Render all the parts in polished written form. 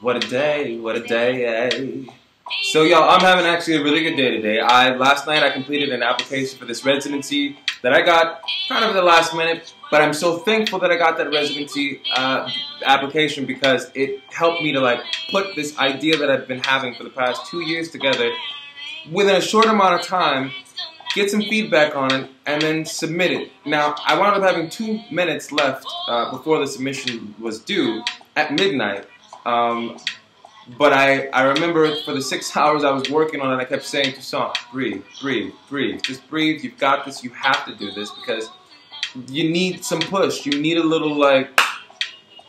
What a day. So y'all, I'm having actually a really good day today. Last night I completed an application for this residency that I got kind of at the last minute, but I'm so thankful that I got that residency application because it helped me to like put this idea that I've been having for the past 2 years together within a short amount of time, get some feedback on it, and then submit it. Now, I wound up having 2 minutes left before the submission was due at midnight. But I remember for the 6 hours I was working on it, I kept saying to Sean, breathe. Just breathe. You've got this. You have to do this because you need some push. You need a little, like,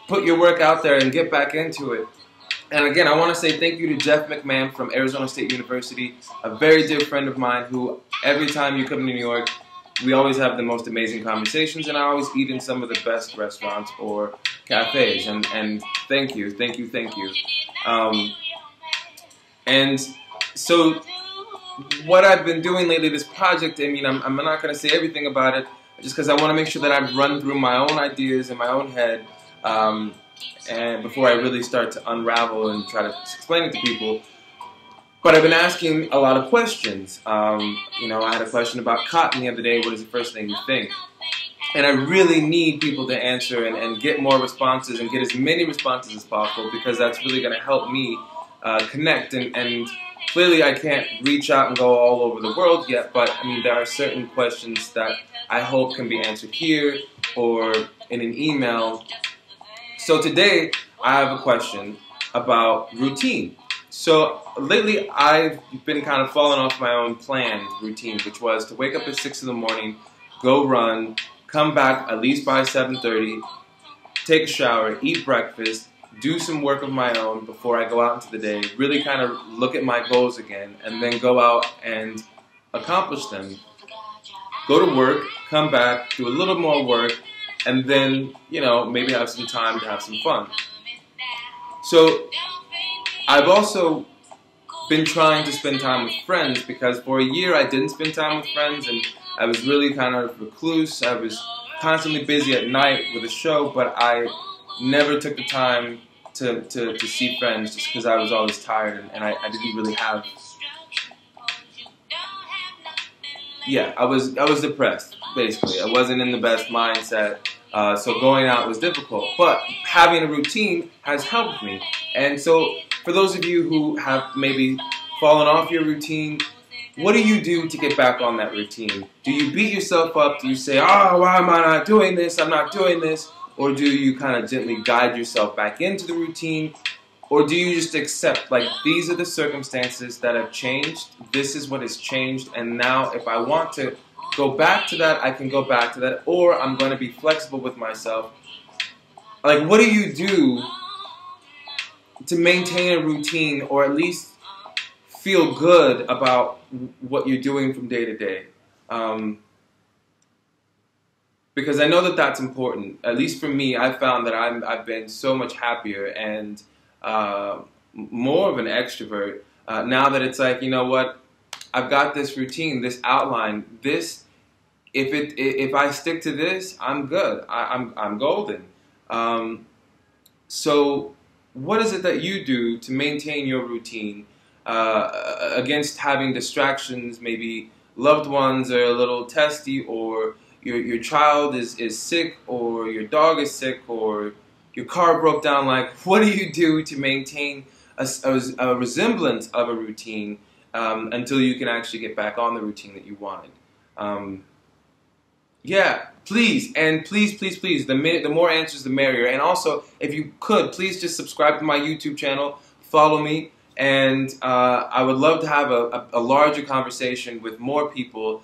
put your work out there and get back into it. And again, I want to say thank you to Jeff McMahon from Arizona State University, a very dear friend of mine who every time you come to New York, we always have the most amazing conversations, and I always eat in some of the best restaurants or cafes. And thank you. And so what I've been doing lately, this project, I mean, I'm not going to say everything about it just because I want to make sure that I've run through my own ideas in my own head and before I really start to unravel and try to explain it to people. But I've been asking a lot of questions. You know, I had a question about cotton the other day. What is the first thing you think? And I really need people to answer and get more responses and get as many responses as possible because that's really going to help me connect. And clearly I can't reach out and go all over the world yet, but I mean, there are certain questions that I hope can be answered here or in an email. So today I have a question about routine. So lately I've been kind of falling off my own plan routine, which was to wake up at 6 in the morning, go run, come back at least by 7:30, take a shower, eat breakfast, do some work of my own before I go out into the day, really kind of look at my goals again, and then go out and accomplish them. Go to work, come back, do a little more work, and then, you know, maybe have some time to have some fun. So I've also been trying to spend time with friends because for a year I didn't spend time with friends and I was really kind of recluse. I was constantly busy at night with a show, but I never took the time to see friends just because I was always tired and I didn't really have... Yeah, I was depressed, basically. I wasn't in the best mindset. So going out was difficult, but having a routine has helped me. And so for those of you who have maybe fallen off your routine, what do you do to get back on that routine? Do you beat yourself up? Do you say, oh, why am I not doing this? I'm not doing this. Or do you kind of gently guide yourself back into the routine? Or do you just accept, like, these are the circumstances that have changed. This is what has changed. And now if I want to go back to that, I can go back to that, or I'm going to be flexible with myself. Like, what do you do to maintain a routine or at least feel good about what you're doing from day to day? Because I know that that's important. At least for me, I've found that I've been so much happier and more of an extrovert now that it's like, you know what, I've got this routine, this outline, this, if I stick to this, I'm good. I'm golden. So what is it that you do to maintain your routine against having distractions? Maybe loved ones are a little testy, or your child is sick, or your dog is sick, or your car broke down. Like, what do you do to maintain a resemblance of a routine until you can actually get back on the routine that you wanted? Yeah, please, and please, the more answers, the merrier. And also, if you could, please just subscribe to my YouTube channel, follow me, and I would love to have a larger conversation with more people.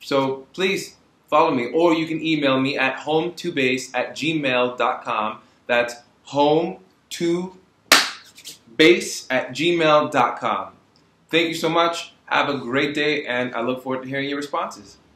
So please follow me, or you can email me at home2base@gmail.com. That's home2base@gmail.com. Thank you so much. Have a great day, and I look forward to hearing your responses.